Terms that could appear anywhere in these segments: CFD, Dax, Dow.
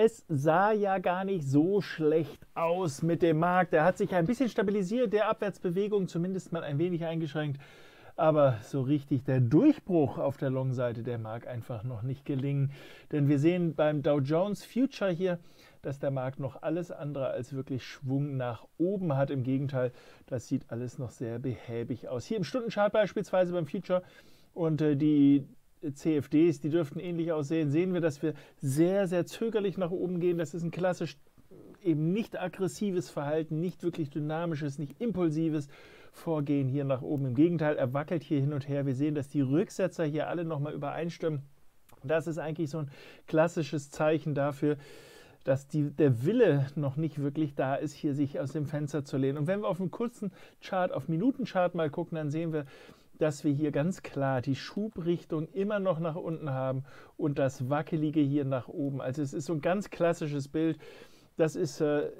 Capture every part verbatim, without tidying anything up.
Es sah ja gar nicht so schlecht aus mit dem Markt. Er hat sich ein bisschen stabilisiert, der Abwärtsbewegung zumindest mal ein wenig eingeschränkt. Aber so richtig der Durchbruch auf der Long-Seite, der mag einfach noch nicht gelingen. Denn wir sehen beim Dow Jones Future hier, dass der Markt noch alles andere als wirklich Schwung nach oben hat. Im Gegenteil, das sieht alles noch sehr behäbig aus. Hier im Stundenchart beispielsweise beim Future und die C F Ds, die dürften ähnlich aussehen, sehen wir, dass wir sehr, sehr zögerlich nach oben gehen. Das ist ein klassisch eben nicht aggressives Verhalten, nicht wirklich dynamisches, nicht impulsives Vorgehen hier nach oben. Im Gegenteil, er wackelt hier hin und her. Wir sehen, dass die Rücksetzer hier alle nochmal übereinstimmen. Das ist eigentlich so ein klassisches Zeichen dafür, dass die, der Wille noch nicht wirklich da ist, hier sich aus dem Fenster zu lehnen. Und wenn wir auf einen kurzen Chart, auf Minutenchart mal gucken, dann sehen wir, dass wir hier ganz klar die Schubrichtung immer noch nach unten haben und das Wackelige hier nach oben. Also es ist so ein ganz klassisches Bild. Das ist äh,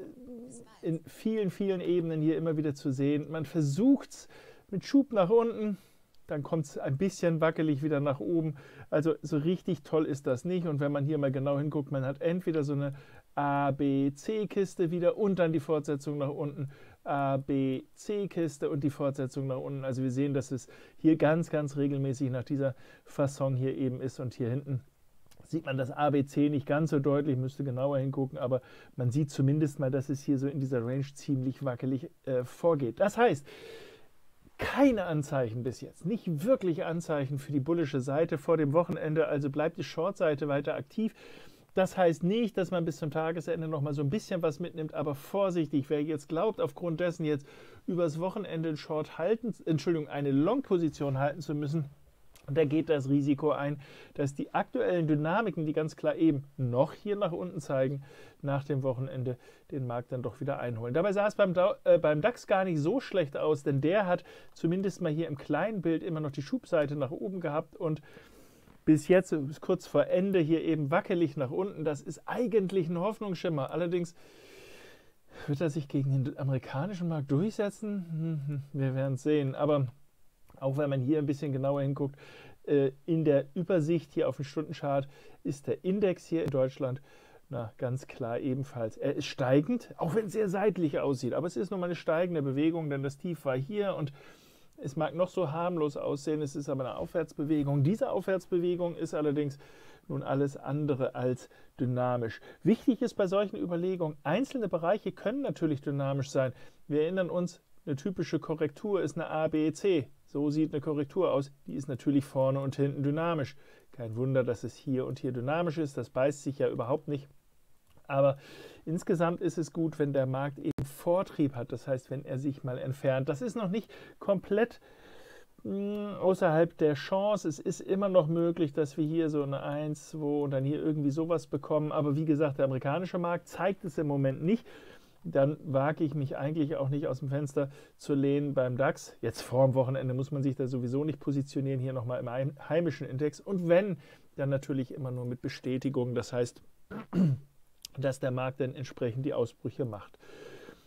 in vielen, vielen Ebenen hier immer wieder zu sehen. Man versucht es mit Schub nach unten, dann kommt es ein bisschen wackelig wieder nach oben. Also so richtig toll ist das nicht. Und wenn man hier mal genau hinguckt, man hat entweder so eine A B C-Kiste wieder und dann die Fortsetzung nach unten. A B C-Kiste und die Fortsetzung nach unten. Also wir sehen, dass es hier ganz, ganz regelmäßig nach dieser Fasson hier eben ist. Und hier hinten sieht man das A B C nicht ganz so deutlich, müsste genauer hingucken, aber man sieht zumindest mal, dass es hier so in dieser Range ziemlich wackelig äh, vorgeht. Das heißt, keine Anzeichen bis jetzt, nicht wirklich Anzeichen für die bullische Seite vor dem Wochenende, also bleibt die Short-Seite weiter aktiv. Das heißt nicht, dass man bis zum Tagesende noch mal so ein bisschen was mitnimmt, aber vorsichtig, wer jetzt glaubt, aufgrund dessen jetzt übers Wochenende Short halten, Entschuldigung, eine Long-Position halten zu müssen, da geht das Risiko ein, dass die aktuellen Dynamiken, die ganz klar eben noch hier nach unten zeigen, nach dem Wochenende den Markt dann doch wieder einholen. Dabei sah es beim, äh, beim DAX gar nicht so schlecht aus, denn der hat zumindest mal hier im kleinen Bild immer noch die Schubseite nach oben gehabt und bis jetzt, bis kurz vor Ende, hier eben wackelig nach unten. Das ist eigentlich ein Hoffnungsschimmer. Allerdings wird er sich gegen den amerikanischen Markt durchsetzen? Wir werden es sehen. Aber auch wenn man hier ein bisschen genauer hinguckt, in der Übersicht hier auf dem Stundenchart ist der Index hier in Deutschland na, ganz klar ebenfalls. Er ist steigend, auch wenn es sehr seitlich aussieht. Aber es ist nun mal eine steigende Bewegung, denn das Tief war hier und es mag noch so harmlos aussehen, es ist aber eine Aufwärtsbewegung. Diese Aufwärtsbewegung ist allerdings nun alles andere als dynamisch. Wichtig ist bei solchen Überlegungen, einzelne Bereiche können natürlich dynamisch sein. Wir erinnern uns, eine typische Korrektur ist eine A B C. So sieht eine Korrektur aus. Die ist natürlich vorne und hinten dynamisch. Kein Wunder, dass es hier und hier dynamisch ist. Das beißt sich ja überhaupt nicht. Aber insgesamt ist es gut, wenn der Markt eben Vortrieb hat, das heißt, wenn er sich mal entfernt. Das ist noch nicht komplett mh, außerhalb der Chance. Es ist immer noch möglich, dass wir hier so eine eins, zwei und dann hier irgendwie sowas bekommen. Aber wie gesagt, der amerikanische Markt zeigt es im Moment nicht. Dann wage ich mich eigentlich auch nicht aus dem Fenster zu lehnen beim DAX. Jetzt vor dem Wochenende muss man sich da sowieso nicht positionieren, hier nochmal im heimischen Index. Und wenn, dann natürlich immer nur mit Bestätigung. Das heißt, dass der Markt dann entsprechend die Ausbrüche macht.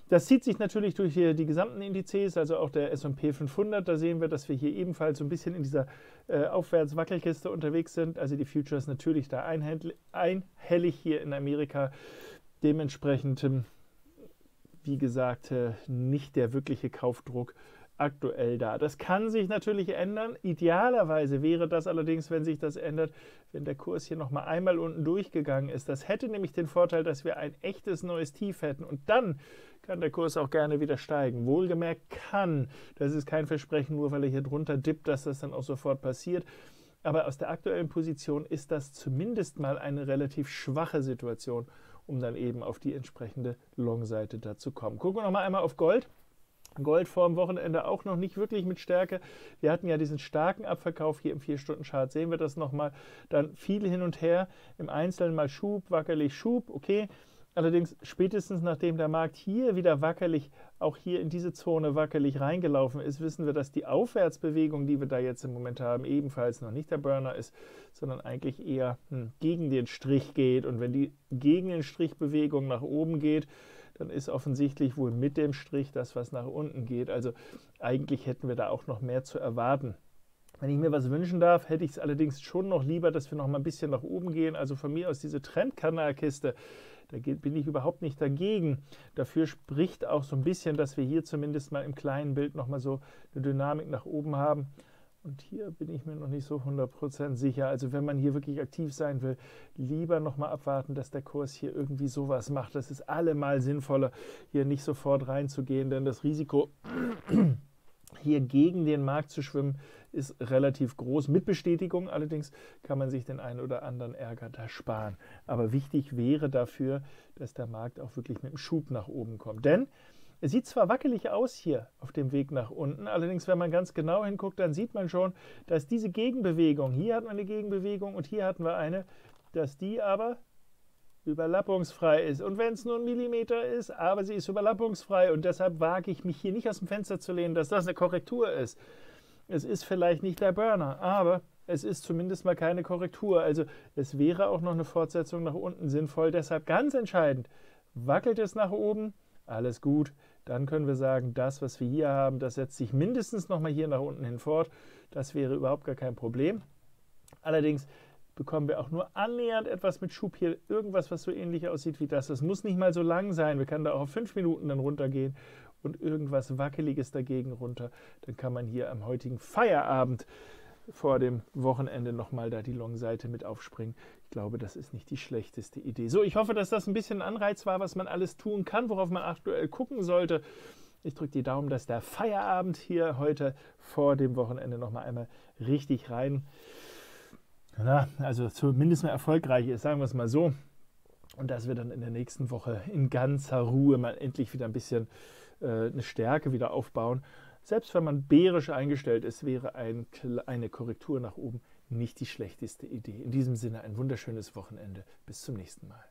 Das zieht sich natürlich durch die, die gesamten Indizes, also auch der S und P fünfhundert. Da sehen wir, dass wir hier ebenfalls so ein bisschen in dieser äh, Aufwärtswackelkiste unterwegs sind. Also die Futures natürlich da einhellig hier in Amerika. Dementsprechend, wie gesagt, nicht der wirkliche Kaufdruck aktuell da. Das kann sich natürlich ändern. Idealerweise wäre das allerdings, wenn sich das ändert, wenn der Kurs hier nochmal einmal unten durchgegangen ist. Das hätte nämlich den Vorteil, dass wir ein echtes neues Tief hätten und dann kann der Kurs auch gerne wieder steigen. Wohlgemerkt kann. Das ist kein Versprechen, nur weil er hier drunter dippt, dass das dann auch sofort passiert. Aber aus der aktuellen Position ist das zumindest mal eine relativ schwache Situation, um dann eben auf die entsprechende Long-Seite dazu kommen. Gucken wir nochmal einmal auf Gold. Gold vor dem Wochenende auch noch nicht wirklich mit Stärke. Wir hatten ja diesen starken Abverkauf hier im vier Stunden Chart. Sehen wir das nochmal. Dann viel hin und her. Im Einzelnen mal Schub, wackelig, Schub. Okay. Allerdings spätestens nachdem der Markt hier wieder wackelig, auch hier in diese Zone wackelig reingelaufen ist, wissen wir, dass die Aufwärtsbewegung, die wir da jetzt im Moment haben, ebenfalls noch nicht der Burner ist, sondern eigentlich eher hm, gegen den Strich geht. Und wenn die gegen den Strichbewegung nach oben geht, dann ist offensichtlich wohl mit dem Strich das, was nach unten geht. Also eigentlich hätten wir da auch noch mehr zu erwarten. Wenn ich mir was wünschen darf, hätte ich es allerdings schon noch lieber, dass wir noch mal ein bisschen nach oben gehen. Also von mir aus diese Trendkanalkiste, da bin ich überhaupt nicht dagegen. Dafür spricht auch so ein bisschen, dass wir hier zumindest mal im kleinen Bild noch mal so eine Dynamik nach oben haben. Und hier bin ich mir noch nicht so hundert Prozent sicher. Also wenn man hier wirklich aktiv sein will, lieber nochmal abwarten, dass der Kurs hier irgendwie sowas macht. Das ist allemal sinnvoller, hier nicht sofort reinzugehen, denn das Risiko, hier gegen den Markt zu schwimmen, ist relativ groß. Mit Bestätigung allerdings kann man sich den einen oder anderen Ärger da sparen. Aber wichtig wäre dafür, dass der Markt auch wirklich mit dem Schub nach oben kommt. Denn es sieht zwar wackelig aus hier auf dem Weg nach unten, allerdings wenn man ganz genau hinguckt, dann sieht man schon, dass diese Gegenbewegung, hier hatten wir eine Gegenbewegung und hier hatten wir eine, dass die aber überlappungsfrei ist. Und wenn es nur ein Millimeter ist, aber sie ist überlappungsfrei und deshalb wage ich mich hier nicht aus dem Fenster zu lehnen, dass das eine Korrektur ist. Es ist vielleicht nicht der Burner, aber es ist zumindest mal keine Korrektur. Also es wäre auch noch eine Fortsetzung nach unten sinnvoll. Deshalb ganz entscheidend, wackelt es nach oben, alles gut, dann können wir sagen, das, was wir hier haben, das setzt sich mindestens nochmal hier nach unten hin fort. Das wäre überhaupt gar kein Problem. Allerdings bekommen wir auch nur annähernd etwas mit Schub hier, irgendwas, was so ähnlich aussieht wie das. Das muss nicht mal so lang sein. Wir können da auch auf fünf Minuten dann runtergehen und irgendwas Wackeliges dagegen runter. Dann kann man hier am heutigen Feierabend vor dem Wochenende nochmal da die Long-Seite mit aufspringen. Ich glaube, das ist nicht die schlechteste Idee. So, ich hoffe, dass das ein bisschen ein Anreiz war, was man alles tun kann, worauf man aktuell gucken sollte. Ich drücke die Daumen, dass der Feierabend hier heute vor dem Wochenende nochmal einmal richtig rein, na, also zumindest mal erfolgreich ist, sagen wir es mal so. Und dass wir dann in der nächsten Woche in ganzer Ruhe mal endlich wieder ein bisschen äh, eine Stärke wieder aufbauen. Selbst wenn man bärisch eingestellt ist, wäre ein, eine Korrektur nach oben nicht die schlechteste Idee. In diesem Sinne ein wunderschönes Wochenende. Bis zum nächsten Mal.